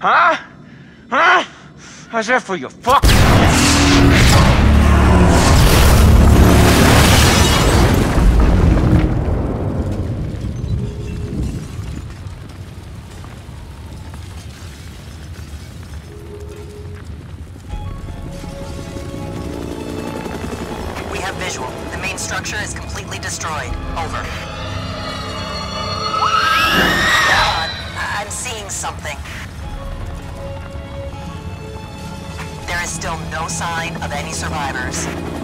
Huh? Huh? How's that for you, fuck? We have visual. The main structure is completely destroyed. Over. God, I'm seeing something. There is still no sign of any survivors.